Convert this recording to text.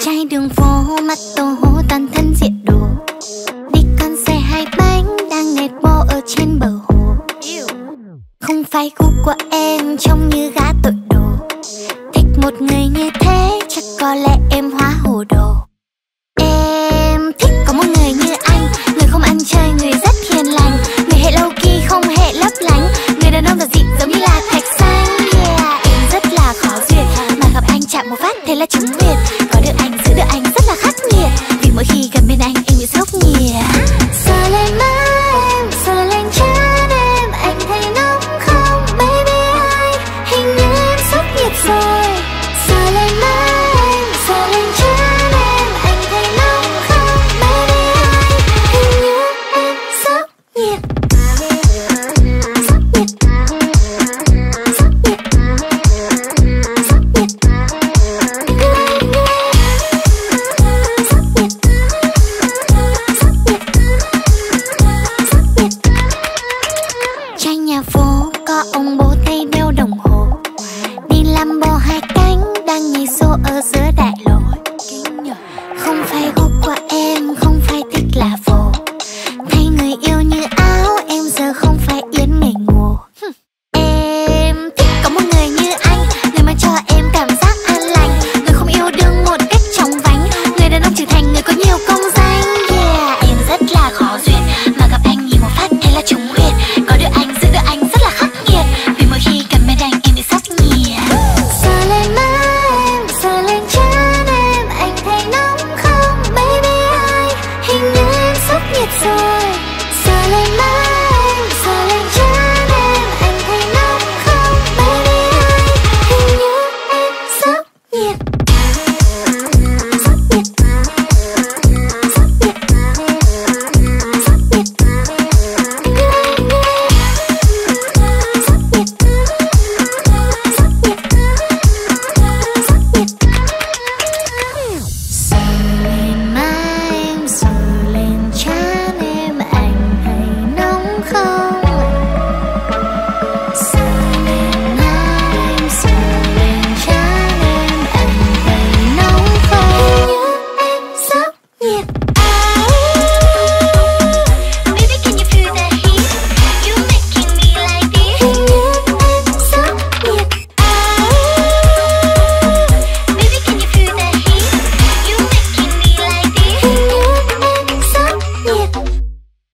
Trái đường phố